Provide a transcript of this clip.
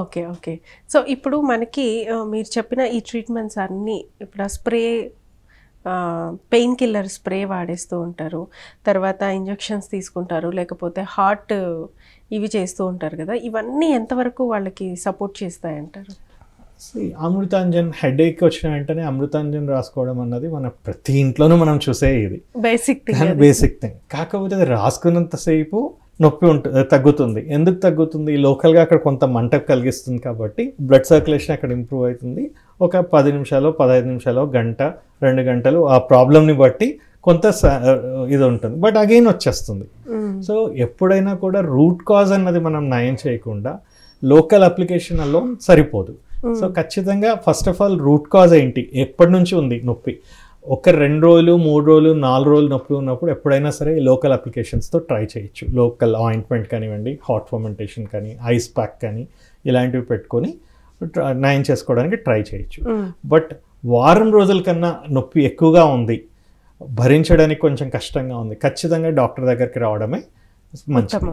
Okay, okay. So, ఇప్పుడు మనకి మీరు చెప్పిన ఈ ట్రీట్మెంట్స్ అన్నీ ఇప్పుడు స్ప్రే పెయిన్ కిల్లర్ స్ప్రే వాడేస్తూ ఉంటారు, తర్వాత ఇంజెక్షన్స్ తీసుకుంటారు, లేకపోతే హార్ట్ ఇవి చేస్తూ ఉంటారు కదా, ఇవన్నీ ఎంతవరకు వాళ్ళకి సపోర్ట్ చేస్తాయి అంటారు? అమృతాంజన్ హెడేక్ వచ్చిన వెంటనే అమృతాంజన్ రాసుకోవడం అన్నది మన ప్రతి ఇంట్లోనూ మనం చూసే ఇది బేసిక్ థింగ్. కాకపోతే అది రాసుకున్నంతసేపు నొప్పి ఉంటుంది, తగ్గుతుంది. ఎందుకు తగ్గుతుంది? లోకల్గా అక్కడ కొంత మంట కలిగిస్తుంది కాబట్టి బ్లడ్ సర్క్యులేషన్ అక్కడ ఇంప్రూవ్ అవుతుంది. ఒక 10 నిమిషాలు 15 నిమిషాలు, గంట, 2 గంటలు ఆ ప్రాబ్లంని బట్టి కొంత ఇది ఉంటుంది, బట్ అగైన్ వచ్చేస్తుంది. సో ఎప్పుడైనా కూడా రూట్ కాజ్ అన్నది మనం నయం చేయకుండా లోకల్ అప్లికేషన్ అలో సరిపోదు. సో ఖచ్చితంగా first of all root cause ఏంటి, ఎప్పటి నుంచి ఉంది నొప్పి, ఒక 2 రోజులు 3 రోజులు 4 రోజులు నొప్పి ఉన్నప్పుడు ఎప్పుడైనా సరే లోకల్ అప్లికేషన్స్తో ట్రై చేయొచ్చు. లోకల్ ఆయింట్మెంట్ కానివ్వండి, హాట్ ఫర్మెంటేషన్ కానీ, ఐస్ ప్యాక్ కానీ, ఇలాంటివి పెట్టుకొని నయం చేసుకోవడానికి ట్రై చేయొచ్చు. బట్ వారం రోజుల కన్నా నొప్పి ఎక్కువగా ఉంది, భరించడానికి కొంచెం కష్టంగా ఉంది, ఖచ్చితంగా డాక్టర్ దగ్గరికి రావడమే మంచిది.